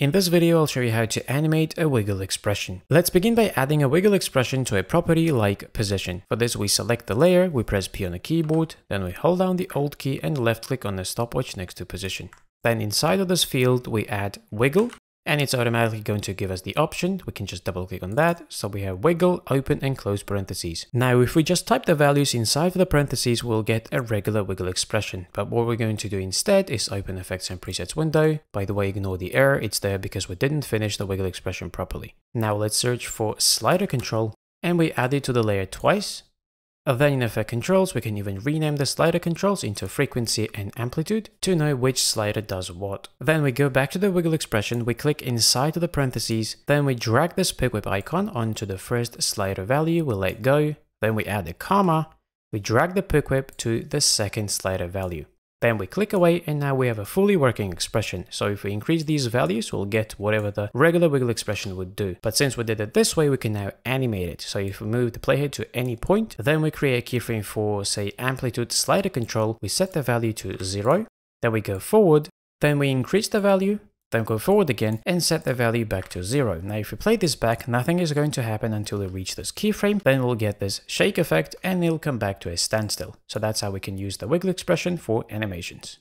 In this video, I'll show you how to animate a wiggle expression. Let's begin by adding a wiggle expression to a property like position. For this, we select the layer, we press P on the keyboard, then we hold down the Alt key and left click on the stopwatch next to position. Then inside of this field, we add wiggle, and it's automatically going to give us the option. We can just double click on that. So we have wiggle, open and close parentheses. Now, if we just type the values inside of the parentheses, we'll get a regular wiggle expression. But what we're going to do instead is open effects and presets window. By the way, ignore the error. It's there because we didn't finish the wiggle expression properly. Now let's search for slider control and we add it to the layer twice. Then in effect controls, we can even rename the slider controls into frequency and amplitude to know which slider does what. Then we go back to the wiggle expression, we click inside of the parentheses, then we drag this pick whip icon onto the first slider value, we let go, then we add a comma, we drag the pick whip to the second slider value. Then we click away and now we have a fully working expression. So if we increase these values, we'll get whatever the regular wiggle expression would do. But since we did it this way, we can now animate it. So if we move the playhead to any point, then we create a keyframe for, say, amplitude slider control. We set the value to 0, then we go forward, then we increase the value, then go forward again and set the value back to 0. Now if we play this back, nothing is going to happen until we reach this keyframe, then we'll get this shake effect and it'll come back to a standstill. So that's how we can use the wiggle expression for animations.